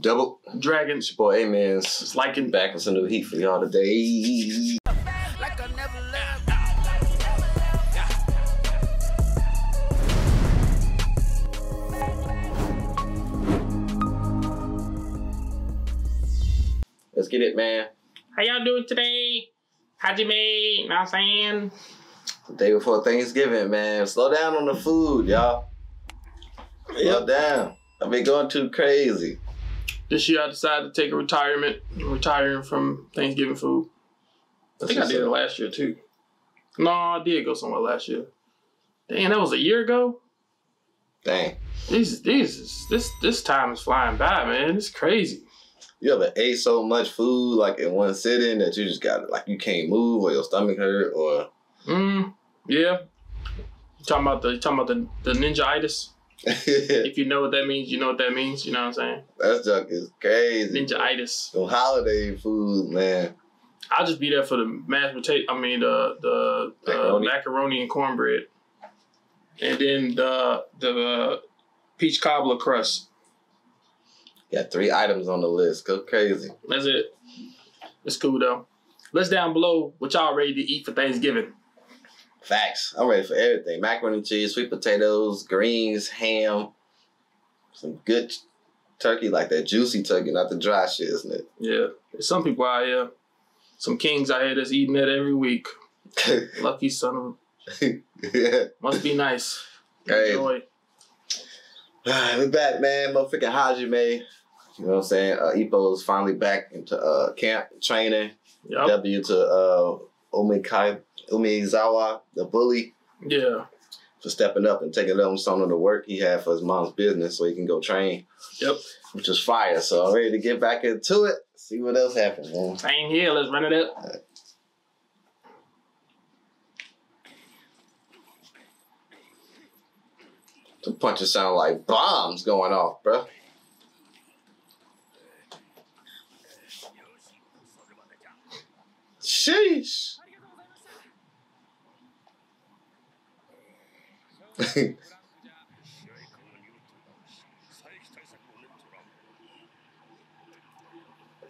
Double Dragons, your boy AMENZ. It's liking back with some new heat for y'all today. Like I never left. Let's get it, man. How y'all doing today? Hajime, you know what I'm saying? The day before Thanksgiving, man. Slow down on the food, y'all. Yo, damn. I've been going too crazy. This year I decided to take a retirement. I'm retiring from Thanksgiving food. That's I think I did it last year too. No, I did go somewhere last year. Damn, that was a year ago? Dang. This time is flying by, man. It's crazy. You ever ate so much food like in one sitting that you just got like you can't move or your stomach hurt or yeah. You talking about the ninjaitis? If you know what that means, you know what that means. You know what I'm saying? That junk is crazy. Ninjaitis. Some holiday food, man. I'll just be there for the mashed potato. I mean the macaroni and cornbread, and then the peach cobbler crust. Got 3 items on the list. Go crazy. That's it. It's cool though. Let's down below what y'all ready to eat for Thanksgiving. Facts. I'm ready for everything. Macaroni and cheese, sweet potatoes, greens, ham, some good turkey, like that juicy turkey, not the dry shit, isn't it? Yeah. There's some people out here, some kings out here that's eating that every week. Lucky son of a... Yeah. Must be nice. Great. Enjoy. We're back, man. Motherfucking Hajime. You know what I'm saying? Ippo's finally back into camp training. Yep. W to Umezawa, the bully. Yeah. For stepping up and taking on some of the work he had for his mom's business so he can go train. Yep. Which is fire. So I'm ready to get back into it. See what else happens, man. Same here. Let's run it up. All right. The punches sound like bombs going off, bro. Sheesh.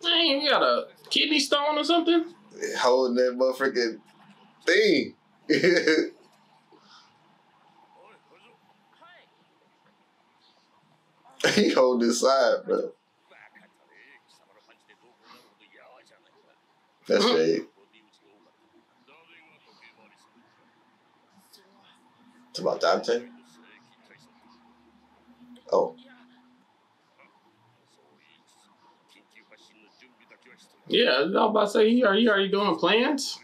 Dang, you got a kidney stone or something? Holding that motherfucking thing. He hold this side, bro. That's right. About Dante? Oh. Yeah, I was about to say, he already doing plans?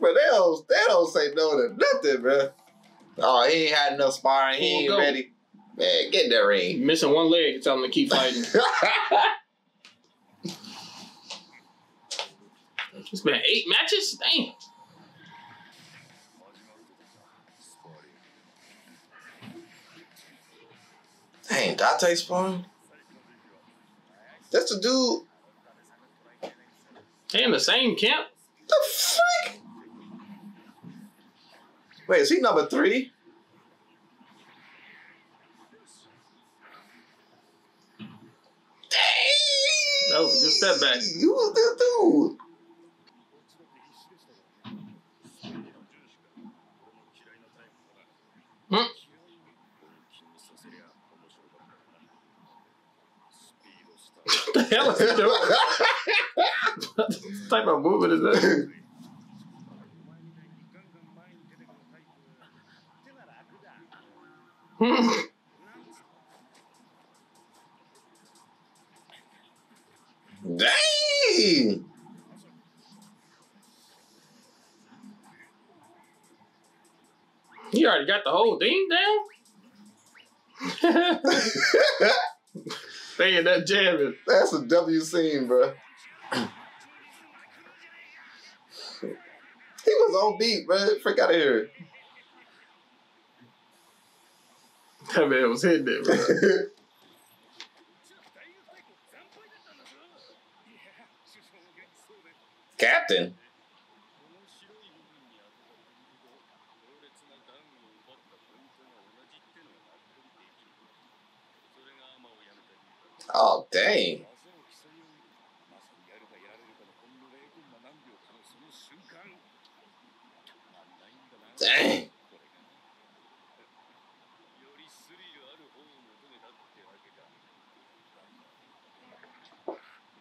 But they don't say no to nothing, bro. Oh, he ain't had enough sparring. He ain't ready. Man, get in that ring. You're missing one leg. Tell him to keep fighting. It's been 8 matches? Damn. Dang, Dante spawn? That's the dude. They in the same camp? The freak? Wait, is he number 3? Dang! That was a good step back. You was this dude. What the hell is he doing? What type of movement is that? Dang! You already got the whole thing down? They in that jamming. That's a W scene, bro. He was on beat, bro. Freak out of here. That man was hitting it, bro. Captain. Oh, dang. Dang.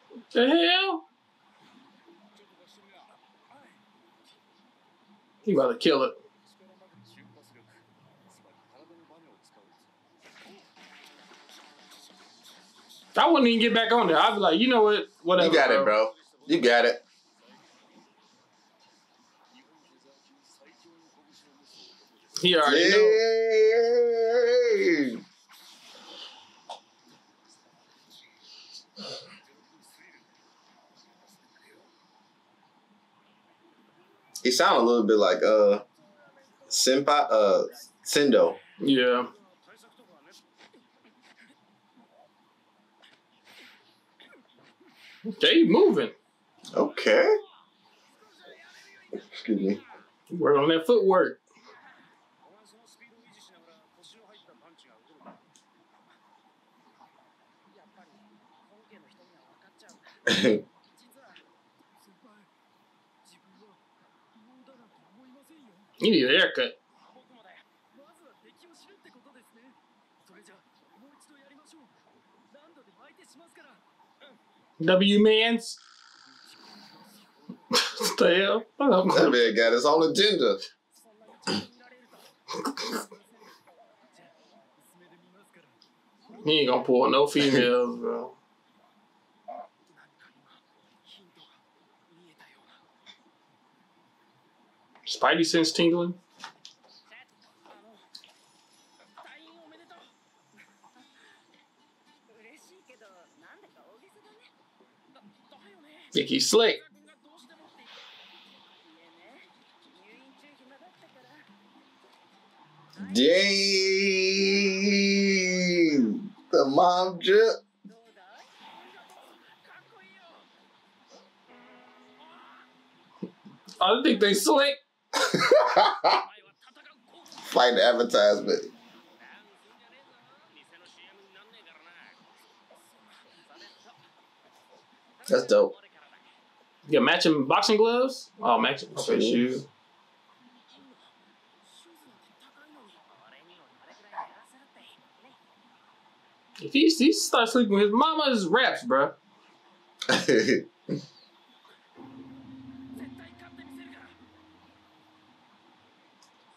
What the hell? He about to kill it. I wouldn't even get back on there. I'd be like, you know what? Whatever. You got it, bro. You got it. He already knows. He sounded a little bit like Sendo. Yeah. They moving. Okay. Excuse me. Work on that footwork. You need a haircut. W-Mans? What the hell? That man got his whole agenda. He ain't gonna pull no females, bro. Spidey sense tingling? Think he's slick. Dang. The mom drip. I don't think they slick. Fight the advertisement. That's dope. You got matching boxing gloves? Oh, matching okay, shoes. If he starts sleeping with his mama's raps, bruh.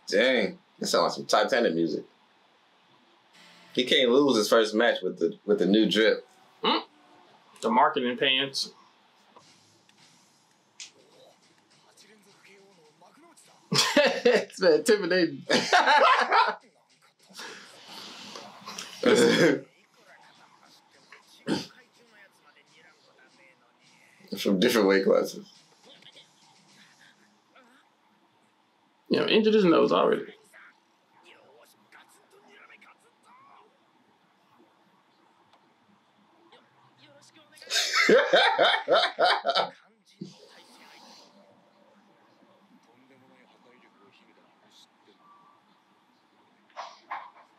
Dang, that sounds like some Titanic music. He can't lose his first match with the new drip. Mm. The marketing pants. It's been intimidating. From different weight classes. You know, injured his nose already.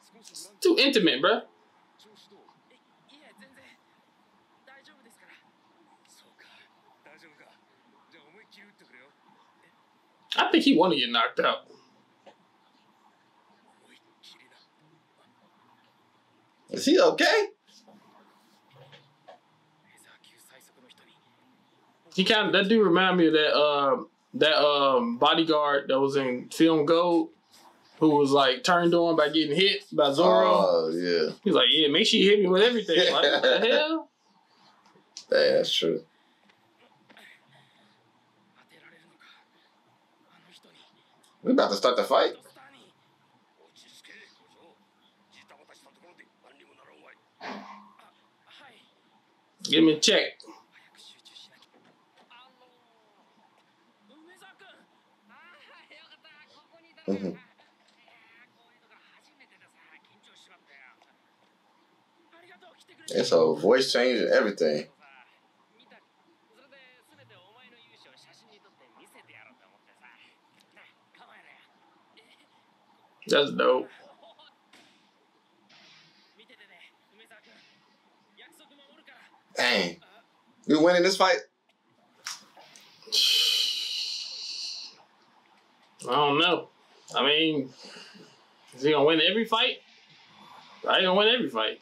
It's too intimate, bruh. I think he want to get knocked out. Is he okay? He kind of, that dude remind me of that bodyguard that was in Film Gold, who was like turned on by getting hit by Zoro. Oh yeah. He's like, yeah, make sure you hit me with everything. Like, what the hell? Yeah, that's true. We about to start the fight. Give me a check. Mm-hmm. It's a voice change and everything. That's dope. we winning this fight? I don't know. I mean, is he gonna win every fight? I ain't gonna win every fight.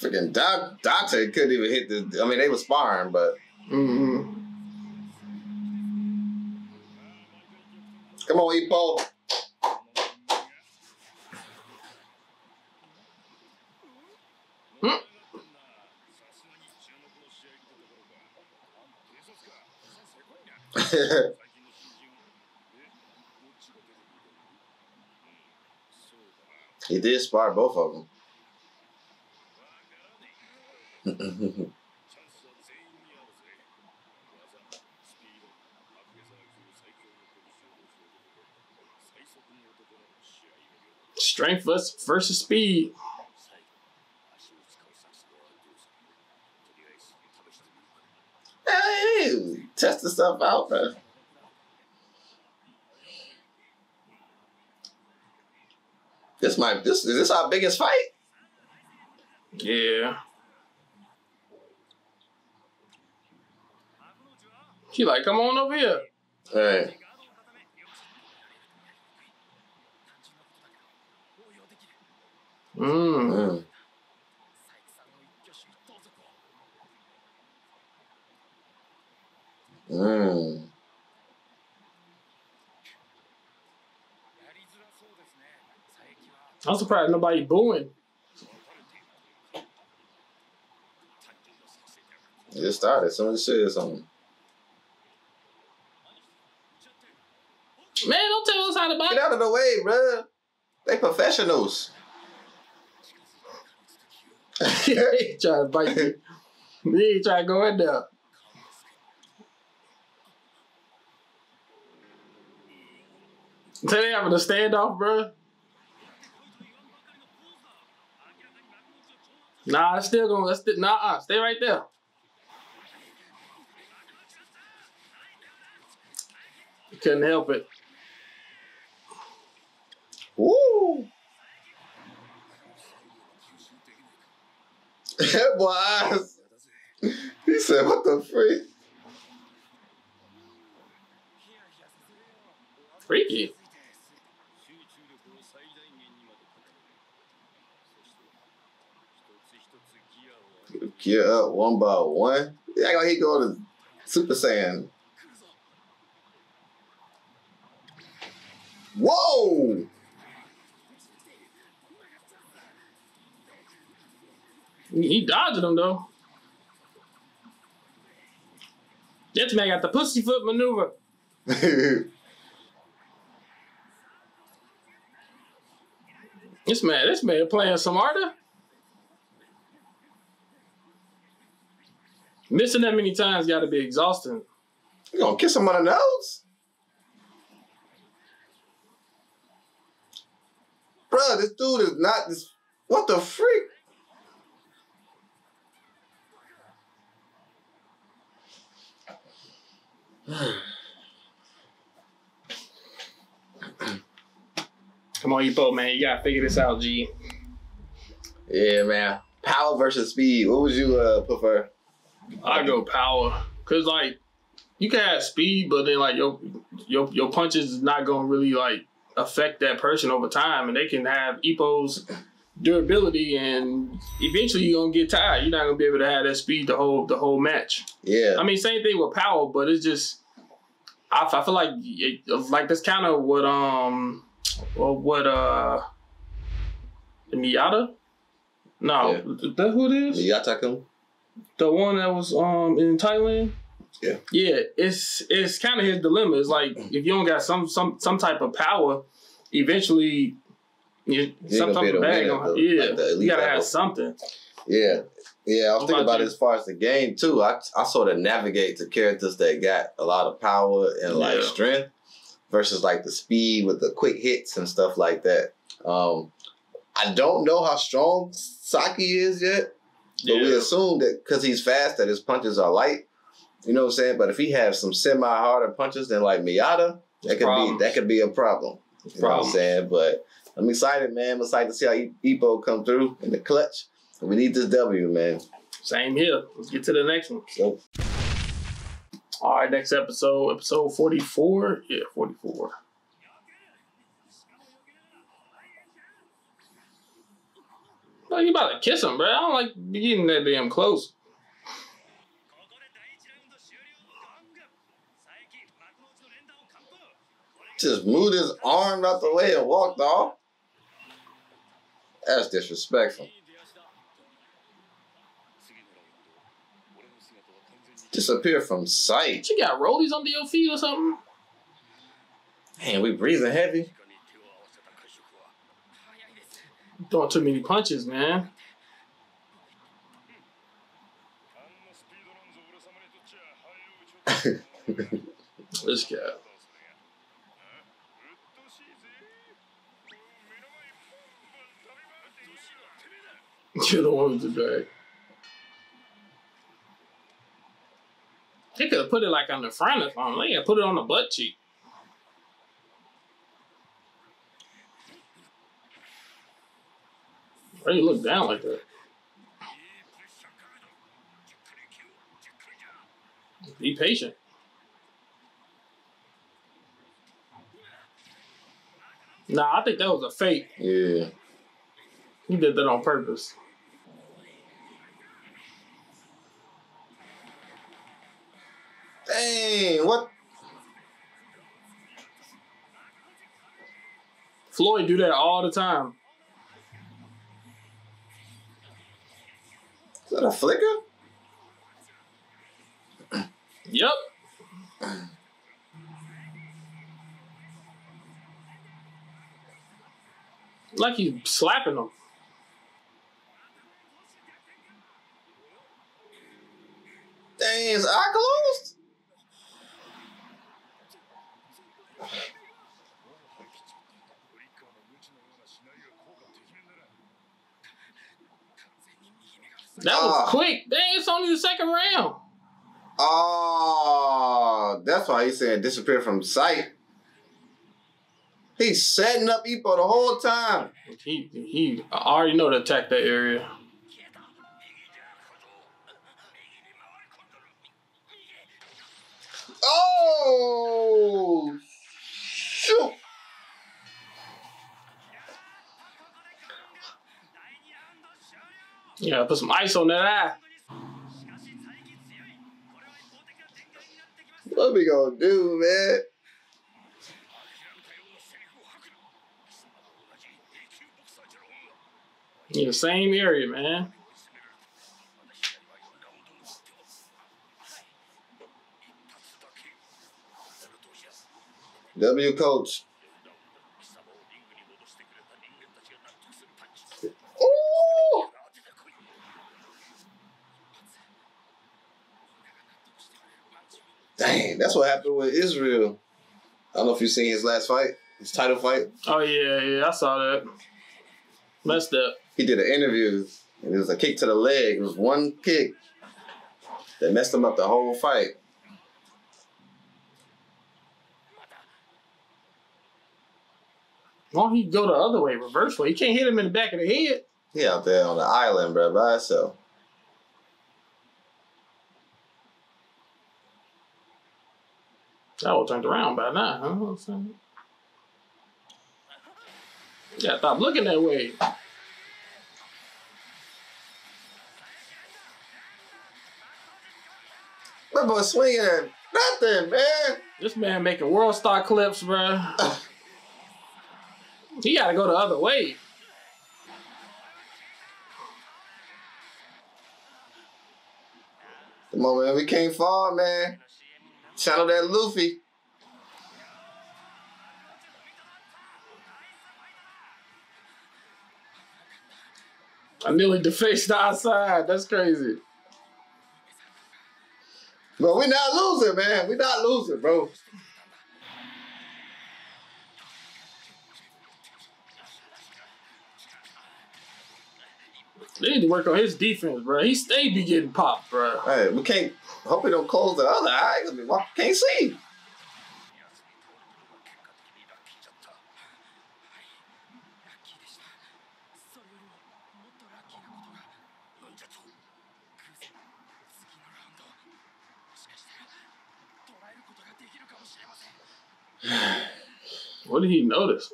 Freaking Dante couldn't even hit the. I mean, they were sparring, but. Mm-hmm. Come on, Ippo. He did spar both of them. Strength versus speed. Hey, test the stuff out, man. Is this our biggest fight? Yeah. She like, come on over here. All right. Mm. Mm. I'm surprised nobody booing. It just started. Somebody said something. Man, don't tell us how to buy. Get out of the way, bro. They professionals. He ain't trying to bite you. He ain't trying to go in there. Until they having a standoff, bro. Nah, it's still going. Nah, stay right there. You couldn't help it. Woo! That boy eyes. He said, what the freak? Freaky. Gear up one by one. Act like he go to Super Saiyan. Whoa! He dodged him though. This man got the pussyfoot maneuver. this man playing some harder. Missing that many times got to be exhausting. You gonna kiss him on the nose? Bruh, this dude is not this. What the freak? Come on, Ippo, man. You gotta figure this out, G. Yeah, man. Power versus speed. What would you prefer? I go power. Cause like you can have speed, but then like your punches is not gonna really like affect that person over time, and they can have Ippo's durability, and eventually you're gonna get tired. You're not gonna be able to have that speed the whole match. Yeah. I mean, same thing with power, but it's just I feel like that's kind of what Miyata? No, yeah. That who it is? Miyata-kun. The one that was in Thailand. Yeah. Yeah, it's kind of his dilemma. It's like if you don't got some type of power, eventually some type of bag on. Yeah, like you gotta have something. Yeah. Yeah, I was thinking about it as far as the game too. I sort of navigate to characters that got a lot of power and like strength versus like the speed with the quick hits and stuff like that. I don't know how strong Saki is yet. But yeah, we assume that because he's fast that his punches are light. You know what I'm saying? But if he has some semi-harder punches than like Miyata, that could be a problem. You know what I'm saying? But I'm excited, man. I'm excited to see how Ippo come through in the clutch. We need this W, man. Same here. Let's get to the next one. So. All right, next episode, episode 44. Yeah, 44. Oh, you about to kiss him, bro. I don't like getting that damn close. Just moved his arm out the way and walked off. That's disrespectful. Disappear from sight. You got rollies under your feet or something? Man, we breathing heavy. Throwing too many punches, man. This guy. You're the one with the drag. They could have put it like on the front or something. They could put it on the butt cheek. Why you look down like that? Be patient. Nah, I think that was a fake. Yeah. He did that on purpose. Dang, what? Floyd do that all the time. Is that a flicker? Yep. Like he's slapping him. Dang, his eye closed? That was quick. Dang, it's only the second round. Oh, that's why he said disappear from sight. He's setting up Ippo the whole time. He already know to attack that area. Oh, shoot. Yeah, put some ice on that eye. What we gonna do, man? In the same area, man. W coach. Dang, that's what happened with Israel. I don't know if you've seen his last fight, his title fight. Oh, yeah, yeah, I saw that. Messed up. He did an interview, and it was a kick to the leg. It was one kick that messed him up the whole fight. Why don't he go the other way, reverse way? You can't hit him in the back of the head. He out there on the island, bro, by himself. I would have turned around by now. Huh? You gotta stop looking that way. That boy swinging at nothing, man. This man making world star clips, bro. He gotta go the other way. Come on, man. We can't fall, man. Shout out that Luffy. I nearly defaced the outside. That's crazy. But we're not losing, man. We're not losing, bro. They need to work on his defense, bro. He stayed be getting popped, bro. Hey, we can't. Hope he don't close the other eye. I can't see. What did he notice?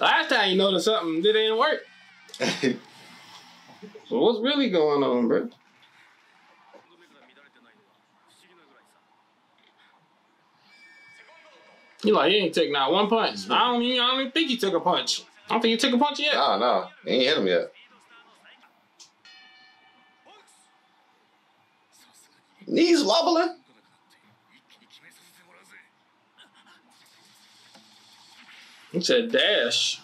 Last time he noticed something, it didn't work. So what's really going on, bro? He like, he ain't take not one punch. I don't even think he took a punch. I don't think he took a punch yet. Nah, nah. He ain't hit him yet. Knees wobbling. He said dash.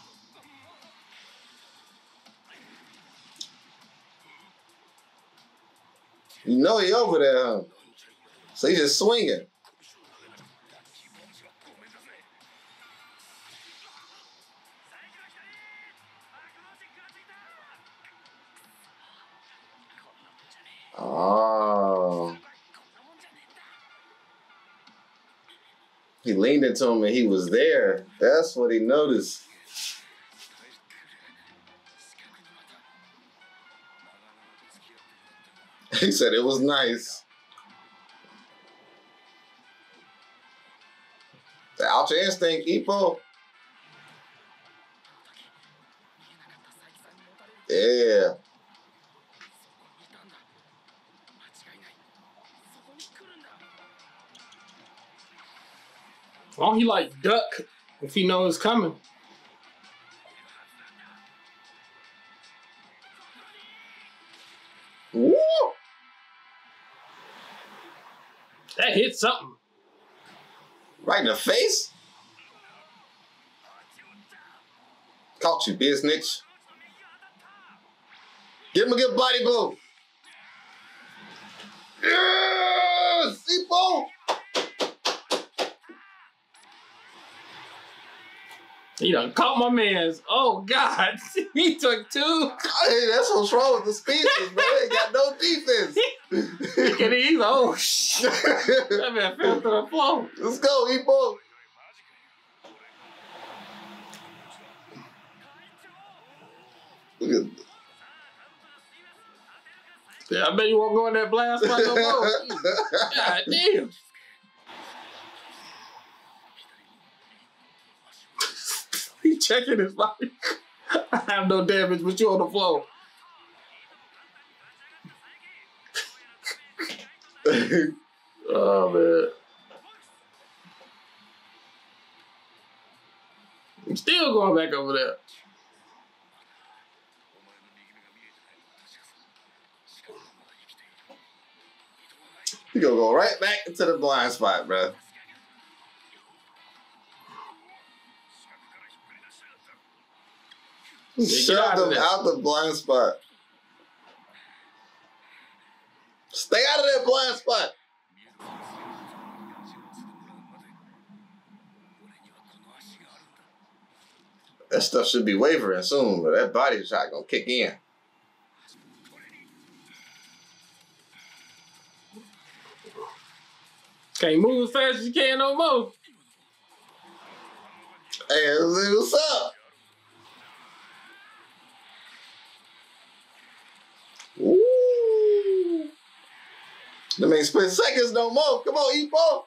You know he over there, huh? So he just swinging. Oh. He leaned into him and he was there. That's what he noticed. He said it was nice. The Ultra Instinct, Ippo. Yeah. Why don't he like duck if he knows it's coming? Woo! That hit something. Right in the face? Caught you, business. Give him a good body blow. Yes! Ippo! He done caught my man's. Oh, God. He took two. Hey, that's what's wrong with the species, bro. They got no defense. Look at these. Oh, shit. That man fell to the floor. Let's go, Ippo. Look at this. Yeah, I bet you won't go in that blast like no more. God damn. Checking his body. I have no damage, but you on the floor. Oh, man. I'm still going back over there. You're going to go right back into the blind spot, bro. Shove them out the blind spot. Stay out of that blind spot. That stuff should be wavering soon, but that body shot gonna kick in. Can't move as fast as you can no more. Hey, what's up? Them ain't split seconds no more. Come on, Ippo.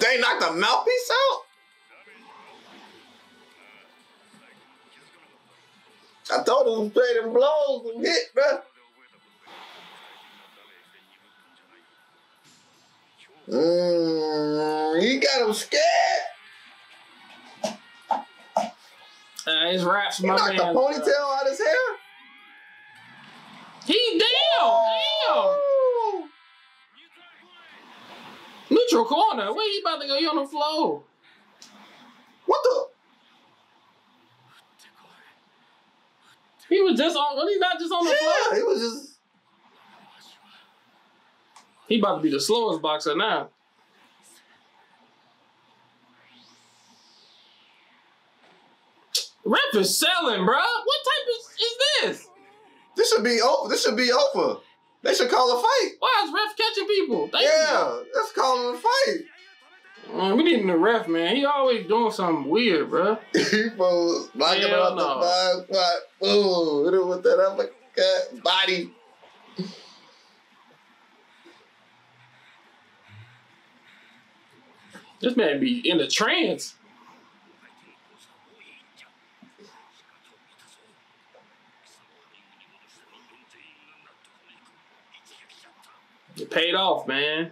They knocked the mouthpiece out? I thought it was playing them blows and hit, bruh. He got him scared. His wraps, my man. He knocked the ponytail out of his hair? He damn! Neutral corner. Where you about to go? You on the floor. What the? He was just on, was he not just on the floor? He was just... He about to be the slowest boxer now. Rep is selling, bro. What type is this? This should be over. This should be over. They should call a fight. Why is ref catching people? Yeah, let's call him a fight. We need the ref, man. He always doing something weird, bro. He was knocking out the 5 spot. Ooh, hit him with that uppercut body. This man be in a trance. It paid off, man.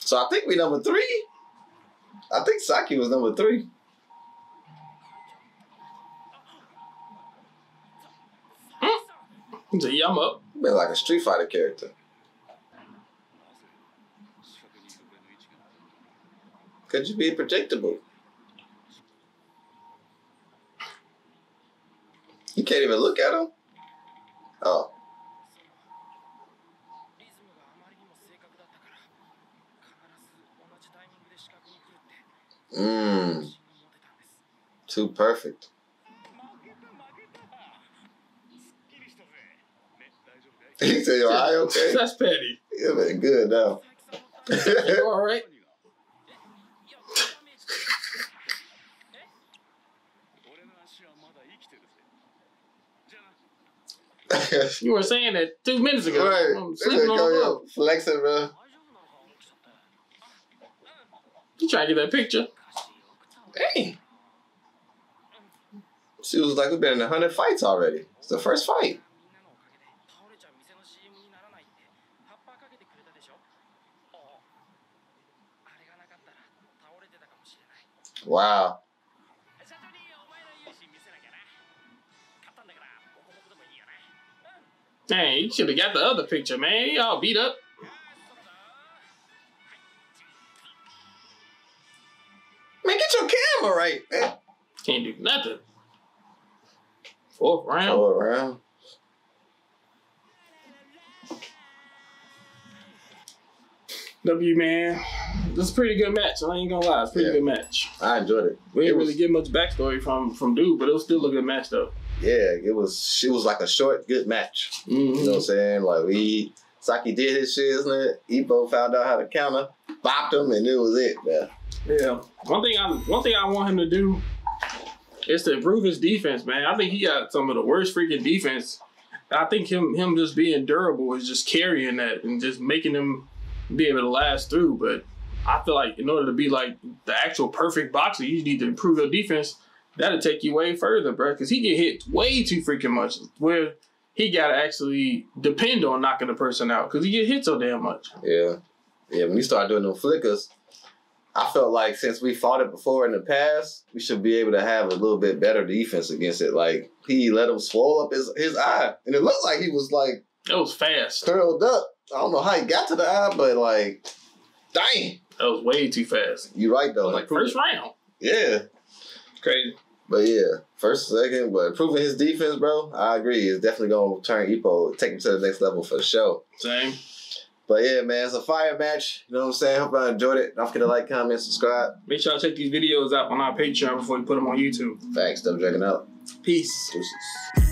So I think we number three. I think Saki was number three. He's a yum up. Been like a Street Fighter character. Could you be predictable? You can't even look at him. Oh. Mmm. Too perfect. He said, "Yo, I okay." That's petty. Yeah, man, good now. You all right? You were saying that 2 minutes ago. Right. I'm sleeping on the flexing, bro. You trying to get that picture? Hey. She was like, "We've been in 100 fights already. It's the first fight." Wow. Dang, you should have got the other picture, man. Y'all beat up. Man, get your camera right, man. Can't do nothing. Fourth round. Fourth round. W, man. This is a pretty good match. I ain't gonna lie. It's a pretty good match. I enjoyed it. We didn't really get much backstory from dude, but it was still a good match, though. Yeah, it was. She was like a short, good match. Mm-hmm. You know what I'm saying? Like Saki did his shit, isn't it? Ippo found out how to counter, bopped him, and it was it, man. Yeah. One thing I want him to do is to improve his defense, man. I think he got some of the worst freaking defense. I think him just being durable is just carrying that and just making him be able to last through. But I feel like in order to be like the actual perfect boxer, you need to improve your defense. That'll take you way further, bro, because he get hit way too freaking much where he got to actually depend on knocking the person out because he get hit so damn much. Yeah. Yeah, when you start doing them flickers, I felt like since we fought it before in the past, we should be able to have a little bit better defense against it. Like, he let him swole up his eye, and it looked like he was, like... That was fast. Curled up. I don't know how he got to the eye, but, like, dang. That was way too fast. You're right, though. Like, first round. Yeah. Crazy. But yeah, first, second, but improving his defense, bro, I agree. It's definitely going to turn Ippo, take him to the next level for the show. Same. But yeah, man, it's a fire match. You know what I'm saying? Hope I enjoyed it. Don't forget to like, comment, subscribe. Make sure y'all check these videos out on our Patreon before you put them on YouTube. Thanks. Them checking out. Peace. Deuces.